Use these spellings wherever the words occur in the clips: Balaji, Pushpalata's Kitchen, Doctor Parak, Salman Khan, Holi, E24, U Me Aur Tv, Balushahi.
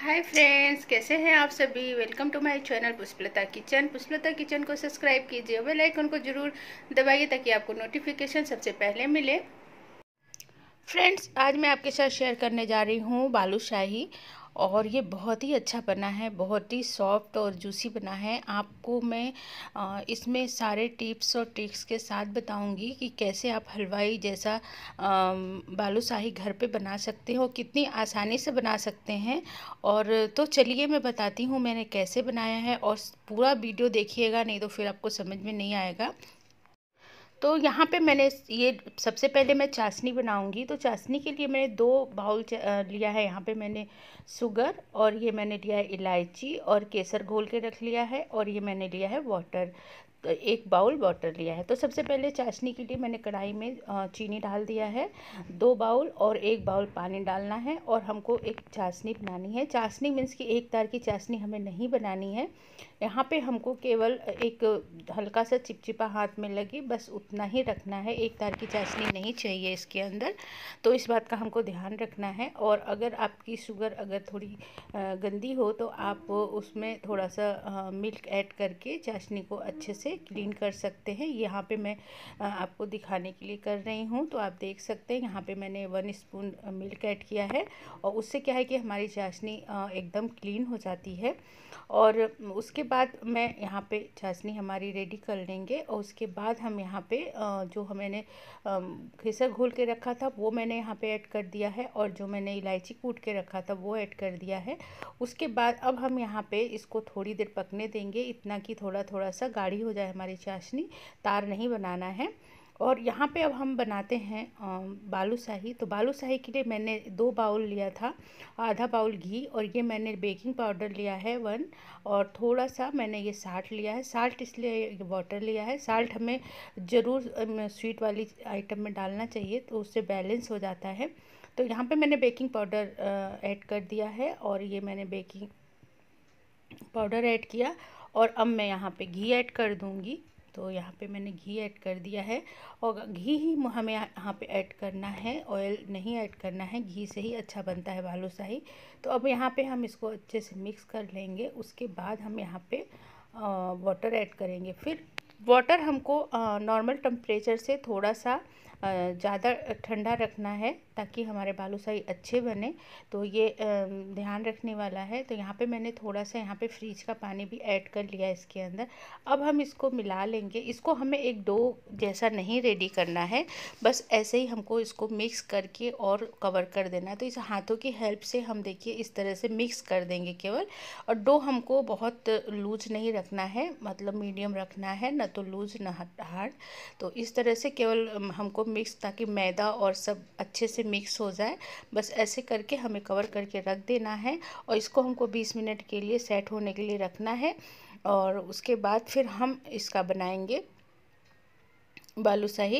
Hi friends, कैसे हैं आप सभी। Welcome to my channel Pushpalata kitchen. Pushpalata kitchen को सब्सक्राइब कीजिए, बेल आइकन को ज़रूर दबाइए ताकि आपको नोटिफिकेशन सबसे पहले मिले। फ्रेंड्स, आज मैं आपके साथ शेयर करने जा रही हूँ बालूशाही, और ये बहुत ही अच्छा बना है, बहुत ही सॉफ्ट और जूसी बना है। आपको मैं इसमें सारे टिप्स और ट्रिक्स के साथ बताऊंगी कि कैसे आप हलवाई जैसा बालूशाही घर पे बना सकते हो, कितनी आसानी से बना सकते हैं। और तो चलिए मैं बताती हूँ मैंने कैसे बनाया है, और पूरा वीडियो देखिएगा, नहीं तो फिर आपको समझ में नहीं आएगा। तो यहाँ पे मैंने ये सबसे पहले मैं चाशनी बनाऊंगी। तो चाशनी के लिए मैंने 2 बाउल लिया है। यहाँ पे मैंने शुगर और ये मैंने लिया है इलायची और केसर घोल के रख लिया है, और ये मैंने लिया है वाटर, तो 1 बाउल वाटर लिया है। तो सबसे पहले चाशनी के लिए मैंने कढ़ाई में चीनी डाल दिया है 2 बाउल, और 1 बाउल पानी डालना है, और हमको एक चाशनी बनानी है। चाशनी मीन्स कि एक तार की चाशनी हमें नहीं बनानी है। यहाँ पे हमको केवल एक हल्का सा चिपचिपा हाथ में लगे, बस उतना ही रखना है। एक तार की चाशनी नहीं चाहिए इसके अंदर, तो इस बात का हमको ध्यान रखना है। और अगर आपकी शुगर अगर थोड़ी गंदी हो तो आप उसमें थोड़ा सा मिल्क ऐड करके चाशनी को अच्छे से क्लीन कर सकते हैं। यहाँ पे मैं आपको दिखाने के लिए कर रही हूँ, तो आप देख सकते हैं। यहाँ पे मैंने 1 स्पून मिल्क ऐड किया है, और उससे क्या है कि हमारी चाशनी एकदम क्लीन हो जाती है। और उसके बाद मैं यहाँ पे चाशनी हमारी रेडी कर लेंगे, और उसके बाद हम यहाँ पे जो मैंने केसर घोल के रखा था वो मैंने यहाँ पे ऐड कर दिया है, और जो मैंने इलायची कूट के रखा था वो ऐड कर दिया है। उसके बाद अब हम यहाँ पे इसको थोड़ी देर पकने देंगे, इतना कि थोड़ा थोड़ा सा गाढ़ी हो जाए हमारी चाशनी, तार नहीं बनाना है। और यहाँ पे अब हम बनाते हैं बालूशाही। तो बालूशाही के लिए मैंने 2 बाउल लिया था, आधा बाउल घी, और ये मैंने बेकिंग पाउडर लिया है 1, और थोड़ा सा मैंने ये साल्ट लिया है। साल्ट इसलिए वाटर लिया है, साल्ट हमें ज़रूर स्वीट वाली आइटम में डालना चाहिए, तो उससे बैलेंस हो जाता है। तो यहाँ पे मैंने बेकिंग पाउडर ऐड कर दिया है, और ये मैंने बेकिंग पाउडर ऐड किया, और अब मैं यहाँ पे घी ऐड कर दूँगी। तो यहाँ पे मैंने घी ऐड कर दिया है, और घी ही हमें यहाँ पे ऐड करना है, ऑयल नहीं ऐड करना है। घी से ही अच्छा बनता है बालूशाही। तो अब यहाँ पे हम इसको अच्छे से मिक्स कर लेंगे। उसके बाद हम यहाँ पे वाटर ऐड करेंगे। फिर वाटर हमको नॉर्मल टेम्परेचर से थोड़ा सा ज़्यादा ठंडा रखना है, ताकि हमारे बालूशाही अच्छे बने, तो ये ध्यान रखने वाला है। तो यहाँ पे मैंने थोड़ा सा यहाँ पे फ्रिज का पानी भी ऐड कर लिया इसके अंदर। अब हम इसको मिला लेंगे। इसको हमें एक डो जैसा नहीं रेडी करना है, बस ऐसे ही हमको इसको मिक्स करके और कवर कर देना है। तो इस हाथों की हेल्प से हम देखिए इस तरह से मिक्स कर देंगे केवल, और डो हमको बहुत लूज नहीं रखना है, मतलब मीडियम रखना है, ना तो लूज ना हार्ड। तो इस तरह से केवल हमको मिक्स, ताकि मैदा और सब अच्छे से मिक्स हो जाए, बस ऐसे करके हमें कवर करके रख देना है। और इसको हमको 20 मिनट के लिए सेट होने के लिए रखना है, और उसके बाद फिर हम इसका बनाएंगे बालूशाही।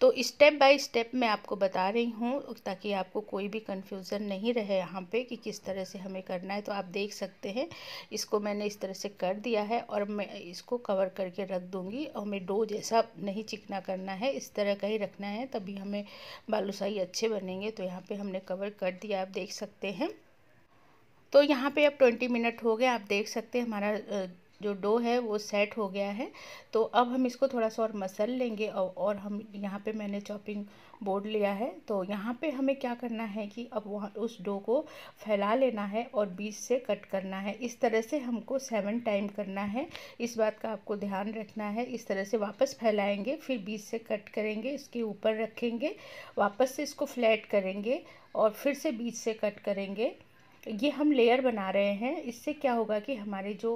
तो स्टेप बाय स्टेप मैं आपको बता रही हूँ, ताकि आपको कोई भी कंफ्यूजन नहीं रहे यहाँ पे कि किस तरह से हमें करना है। तो आप देख सकते हैं इसको मैंने इस तरह से कर दिया है, और मैं इसको कवर करके रख दूँगी। और हमें डो जैसा नहीं चिकना करना है, इस तरह का ही रखना है, तभी हमें बालूशाही अच्छे बनेंगे। तो यहाँ पे हमने कवर कर दिया, आप देख सकते हैं। तो यहाँ पे अब 20 मिनट हो गए, आप देख सकते हैं हमारा जो डो है वो सेट हो गया है। तो अब हम इसको थोड़ा सा और मसल लेंगे, और हम यहाँ पे मैंने चॉपिंग बोर्ड लिया है। तो यहाँ पे हमें क्या करना है कि अब वहाँ उस डो को फैला लेना है, और बीच से कट करना है। इस तरह से हमको 7 टाइम करना है, इस बात का आपको ध्यान रखना है। इस तरह से वापस फैलाएंगे, फिर बीच से कट करेंगे, इसके ऊपर रखेंगे, वापस से इसको फ्लैट करेंगे, और फिर से बीच से कट करेंगे। ये हम लेयर बना रहे हैं। इससे क्या होगा कि हमारे जो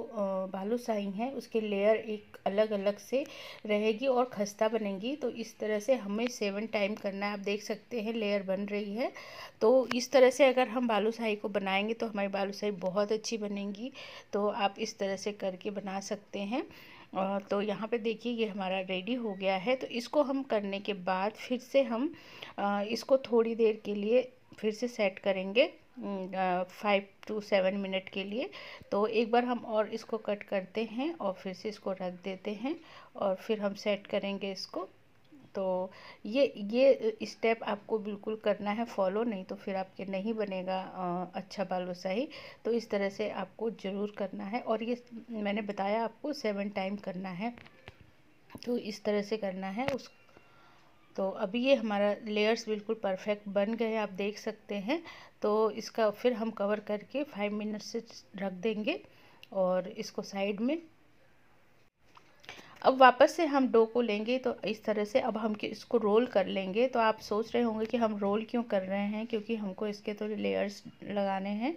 बालूशाही हैं उसके लेयर एक अलग अलग से रहेगी और खस्ता बनेगी। तो इस तरह से हमें 7 टाइम करना है। आप देख सकते हैं लेयर बन रही है। तो इस तरह से अगर हम बालूशाही को बनाएंगे तो हमारी बालूशाही बहुत अच्छी बनेगी। तो आप इस तरह से करके बना सकते हैं। तो यहाँ पे देखिए ये हमारा रेडी हो गया है। तो इसको हम करने के बाद फिर से हम इसको थोड़ी देर के लिए फिर से सेट करेंगे, 5 to 7 मिनट के लिए। तो एक बार हम और इसको कट करते हैं, और फिर से इसको रख देते हैं, और फिर हम सेट करेंगे इसको। तो ये स्टेप आपको बिल्कुल करना है फॉलो, नहीं तो फिर आपके नहीं बनेगा अच्छा बालूशाही। तो इस तरह से आपको ज़रूर करना है, और ये मैंने बताया आपको 7 टाइम करना है, तो इस तरह से करना है उस। तो अभी ये हमारा लेयर्स बिल्कुल परफेक्ट बन गए, आप देख सकते हैं। तो इसका फिर हम कवर करके 5 मिनट से रख देंगे और इसको साइड में। अब वापस से हम डो को लेंगे, तो इस तरह से अब हम इसको रोल कर लेंगे। तो आप सोच रहे होंगे कि हम रोल क्यों कर रहे हैं, क्योंकि हमको इसके तो लेयर्स लगाने हैं।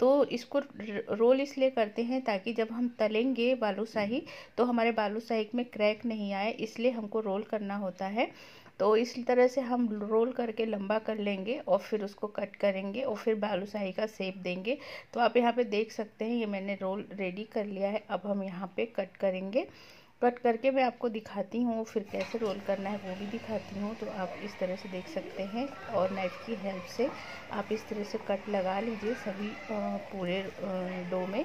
तो इसको रोल इसलिए करते हैं ताकि जब हम तलेंगे बालूशाही तो हमारे बालूशाही में क्रैक नहीं आए, इसलिए हमको रोल करना होता है। तो इस तरह से हम रोल करके लंबा कर लेंगे और फिर उसको कट करेंगे और फिर बालूशाही का शेप देंगे। तो आप यहाँ पे देख सकते हैं, ये मैंने रोल रेडी कर लिया है। अब हम यहाँ पे कट करेंगे, कट करके मैं आपको दिखाती हूँ फिर कैसे रोल करना है वो भी दिखाती हूँ। तो आप इस तरह से देख सकते हैं, और नाइफ की हेल्प से आप इस तरह से कट लगा लीजिए सभी पूरे डो में।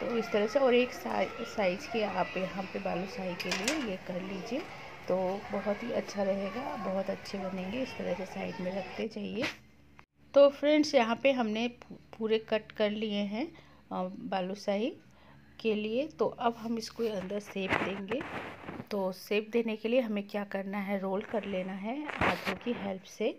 तो इस तरह से, और एक साइज के आप यहाँ पे बालूशाही के लिए ये कर लीजिए, तो बहुत ही अच्छा रहेगा, बहुत अच्छे बनेंगे। इस तरह से साइड में रखते जाइए। तो फ्रेंड्स, यहाँ पे हमने पूरे कट कर लिए हैं बालूशाही के लिए। तो अब हम इसको अंदर शेप देंगे। तो शेप देने के लिए हमें क्या करना है, रोल कर लेना है हाथों की हेल्प से।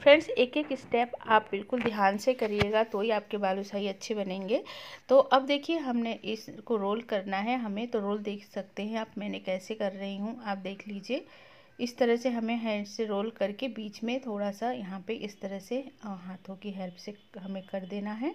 फ्रेंड्स, एक एक स्टेप आप बिल्कुल ध्यान से करिएगा तो ही आपके बालूशाही अच्छे बनेंगे। तो अब देखिए, हमने इसको रोल करना है हमें। तो रोल देख सकते हैं आप, मैंने कैसे कर रही हूँ, आप देख लीजिए। इस तरह से हमें हैंड से रोल करके बीच में थोड़ा सा यहाँ पे इस तरह से हाथों की हेल्प से हमें कर देना है।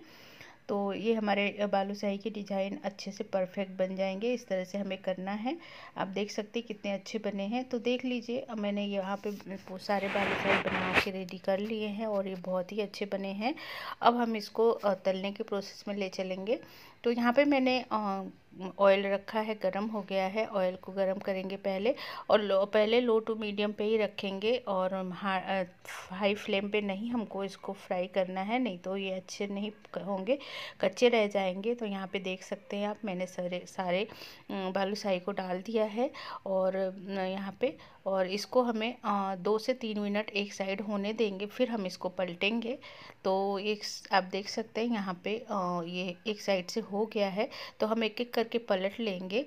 तो ये हमारे बालूशाही के डिज़ाइन अच्छे से परफेक्ट बन जाएंगे। इस तरह से हमें करना है। आप देख सकते हैं कितने अच्छे बने हैं। तो देख लीजिए, अब मैंने यहाँ पे सारे बालूशाही बना के रेडी कर लिए हैं और ये बहुत ही अच्छे बने हैं। अब हम इसको तलने के प्रोसेस में ले चलेंगे। तो यहाँ पे मैंने ऑयल रखा है, गरम हो गया है। ऑयल को गरम करेंगे पहले, और पहले लो टू मीडियम पे ही रखेंगे, और हाई फ्लेम पे नहीं हमको इसको फ्राई करना है, नहीं तो ये अच्छे नहीं होंगे, कच्चे रह जाएंगे। तो यहाँ पे देख सकते हैं आप, मैंने सारे बालूशाही को डाल दिया है और यहाँ पे, और इसको हमें 2 से 3 मिनट एक साइड होने देंगे, फिर हम इसको पलटेंगे। तो एक आप देख सकते हैं यहाँ पे ये एक साइड से हो गया है। तो हम एक एक करके पलट लेंगे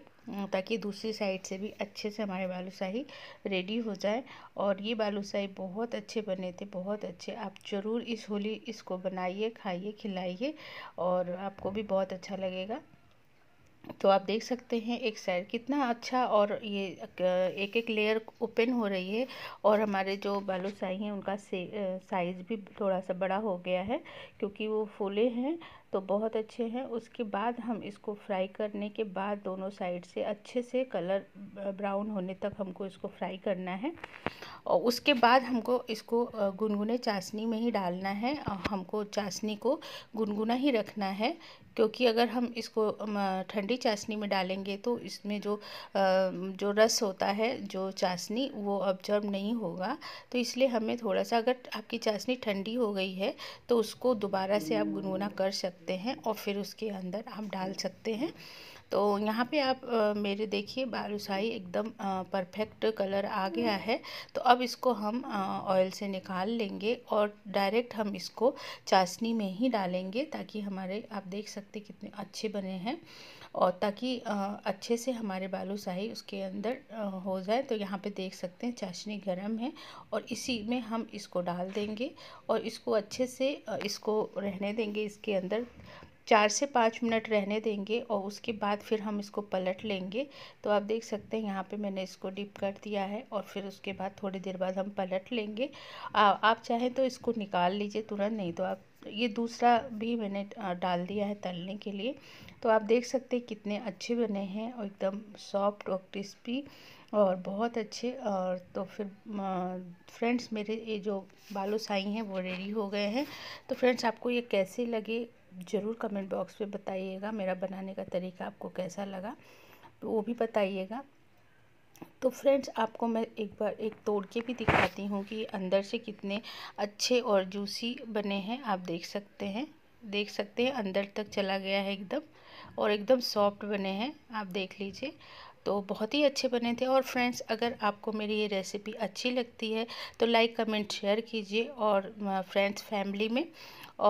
ताकि दूसरी साइड से भी अच्छे से हमारे बालूशाही रेडी हो जाए। और ये बालूशाही बहुत अच्छे बने थे, बहुत अच्छे। आप ज़रूर इस होली इसको बनाइए, खाइए, खिलाइए, और आपको भी बहुत अच्छा लगेगा। तो आप देख सकते हैं एक साइड कितना अच्छा, और ये एक एक लेयर ओपन हो रही है, और हमारे जो बालूशाही हैं उनका साइज़ भी थोड़ा सा बड़ा हो गया है क्योंकि वो फूले हैं, तो बहुत अच्छे हैं। उसके बाद हम इसको फ्राई करने के बाद दोनों साइड से अच्छे से कलर ब्राउन होने तक हमको इसको फ्राई करना है, और उसके बाद हमको इसको गुनगुने चाशनी में ही डालना है। हमको चाशनी को गुनगुना ही रखना है, क्योंकि अगर हम इसको ठंडी चाशनी में डालेंगे तो इसमें जो रस होता है, जो चाशनी, वो ऑब्जर्व नहीं होगा। तो इसलिए हमें थोड़ा सा, अगर आपकी चाशनी ठंडी हो गई है तो उसको दोबारा से आप गुनगुना कर सकते हैं और फिर उसके अंदर आप डाल सकते हैं। तो यहाँ पे आप मेरे देखिए बालूशाही एकदम परफेक्ट कलर आ गया है। तो अब इसको हम ऑयल से निकाल लेंगे और डायरेक्ट हम इसको चाशनी में ही डालेंगे, ताकि हमारे, आप देख सकते कितने अच्छे बने हैं, और ताकि अच्छे से हमारे बालूशाही उसके अंदर हो जाए। तो यहाँ पे देख सकते हैं चाशनी गरम है, और इसी में हम इसको डाल देंगे और इसको अच्छे से इसको रहने देंगे, इसके अंदर 4 से 5 मिनट रहने देंगे, और उसके बाद फिर हम इसको पलट लेंगे। तो आप देख सकते हैं यहाँ पे मैंने इसको डिप कर दिया है, और फिर उसके बाद थोड़ी देर बाद हम पलट लेंगे। आप चाहें तो इसको निकाल लीजिए तुरंत, नहीं तो आप, ये दूसरा भी मैंने डाल दिया है तलने के लिए। तो आप देख सकते हैं कितने अच्छे बने हैं, और एकदम सॉफ्ट और क्रिस्पी और बहुत अच्छे। और तो फिर फ्रेंड्स, मेरे ये जो बालूशाही हैं वो रेडी हो गए हैं। तो फ्रेंड्स, आपको ये कैसे लगे ज़रूर कमेंट बॉक्स में बताइएगा। मेरा बनाने का तरीका आपको कैसा लगा तो वो भी बताइएगा। तो फ्रेंड्स, आपको मैं एक बार एक तोड़ के भी दिखाती हूँ कि अंदर से कितने अच्छे और जूसी बने हैं, आप देख सकते हैं। देख सकते हैं अंदर तक चला गया है एकदम, और एकदम सॉफ्ट बने हैं, आप देख लीजिए। तो बहुत ही अच्छे बने थे। और फ्रेंड्स, अगर आपको मेरी ये रेसिपी अच्छी लगती है तो लाइक कमेंट शेयर कीजिए और फ्रेंड्स फैमिली में।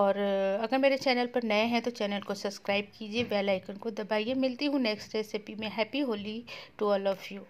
और अगर मेरे चैनल पर नए हैं तो चैनल को सब्सक्राइब कीजिए, बेल आइकन को दबाइए। मिलती हूँ नेक्स्ट रेसिपी में। Happy Holi to all of you.